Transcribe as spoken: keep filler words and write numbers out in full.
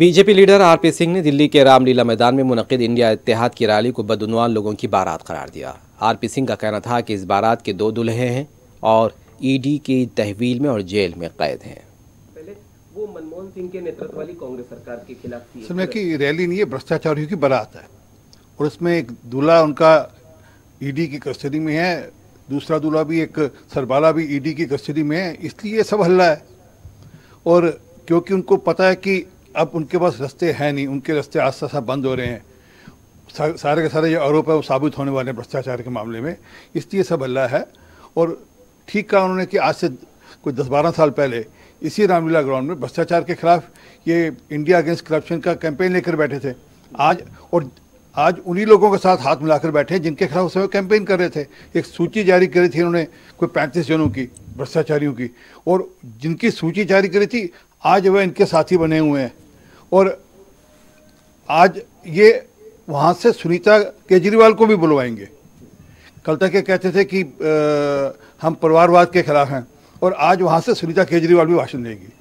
BJP leader RP Singh ने दिल्ली के रामलीला मैदान में मुनक्किद इंडिया इत्तेहाद की रैली को बदउनवान लोगों की बारात करार दिया। आरपी सिंह का कहना था कि इस बारात के दो दुल्हे हैं और ईडी की तहवील में और जेल में कैद हैं। पहले वो मनमोहन सिंह के नेतृत्व वाली कांग्रेस सरकार के खिलाफ थी। समय की रैली नहीं है, भ्रष्टाचारियों की बारात है और उसमें एक दूल्हा उनका ईडी की कस्टडी में है, दूसरा दूल्हा भी एक सरबाला भी ईडी की कस्टडी में है, इसलिए ये सब हल्ला है। और क्योंकि उनको पता है कि अब उनके पास रास्ते हैं नहीं, उनके रास्ते आस्था सा बंद हो रहे हैं, सा, सारे के सारे जो आरोप है वो साबित होने वाले हैं भ्रष्टाचार के मामले में, इसलिए सब हल्ला है। और ठीक कहा उन्होंने कि आज से कोई दस बारह साल पहले इसी रामलीला ग्राउंड में भ्रष्टाचार के खिलाफ ये इंडिया अगेंस्ट करप्शन का कैंपेन लेकर बैठे थे। आज और आज उन्हीं लोगों के साथ हाथ मिलाकर बैठे हैं जिनके खिलाफ उस समय कैंपेन कर रहे थे। एक सूची जारी करी थी उन्होंने कोई पैंतीस जनों की भ्रष्टाचारियों की, और जिनकी सूची जारी करी थी आज वह इनके साथी बने हुए हैं। और आज ये वहाँ से सुनीता केजरीवाल को भी बुलवाएंगे। कल तक ये कहते थे कि आ, हम परिवारवाद के खिलाफ हैं और आज वहाँ से सुनीता केजरीवाल भी भाषण देंगी।